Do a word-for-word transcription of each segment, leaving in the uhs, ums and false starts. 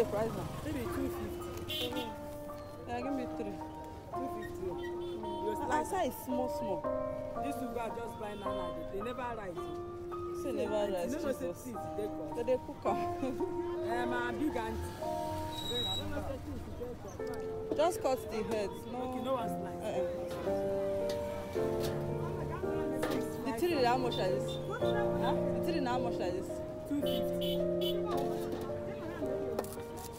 the price now? Maybe two fifty. Yeah, give me three. two fifty. Mm. Asa is small, small. These people are just buying now. They never rise. They so never rise. No, no, they cook. So they cook. My big auntie. Just cut the heads. No, you know what's nice. The tree, how much are this? Huh? The tree, how much are this? two fifty.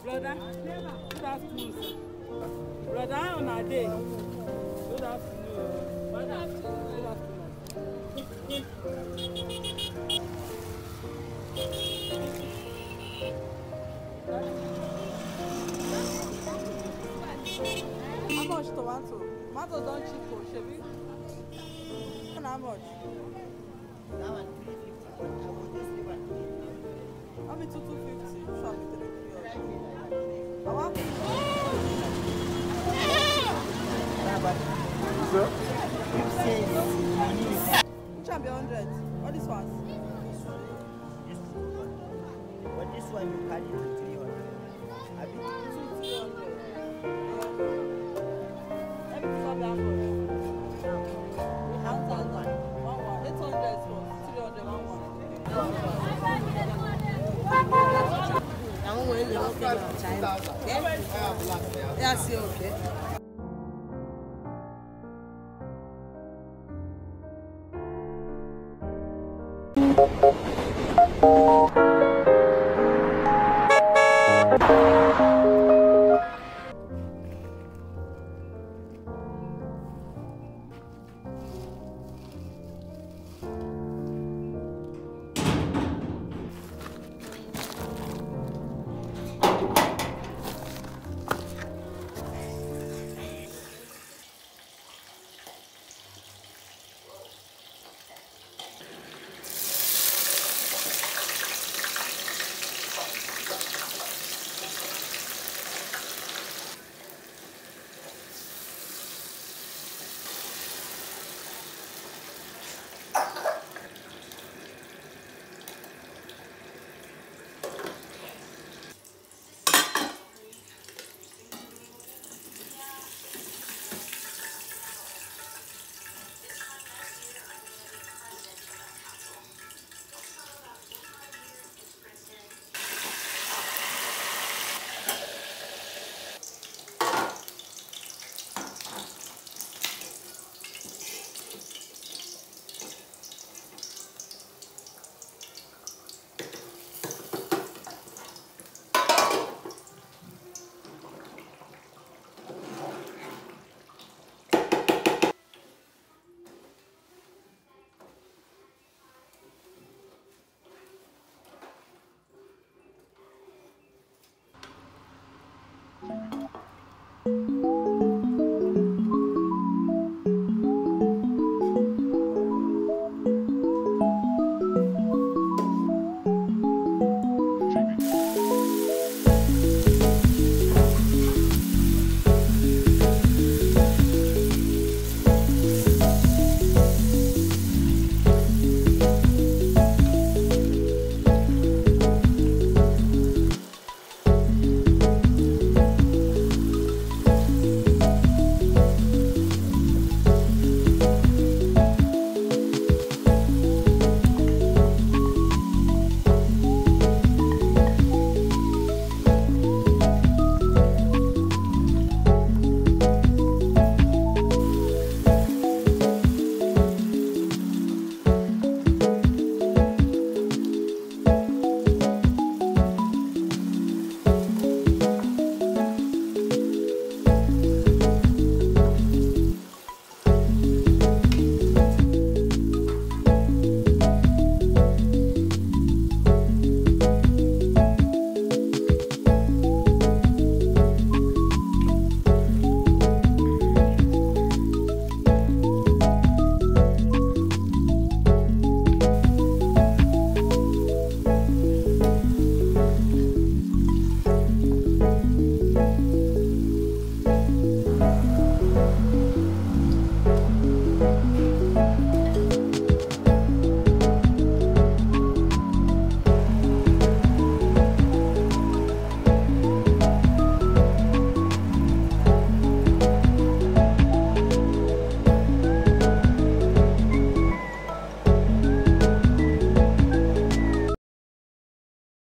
Brother, good afternoon. Brother, on our day. Good afternoon. Good afternoon. How much tomato? Tomato don't cheap for Chevy. And how much? Now I'm three fifty. I'll be two fifty. So I'll be three fifty. Which one be one hundred? Or this one? But this one you carry to three hundred. Let me stop that for you. Yes, okay. Okay.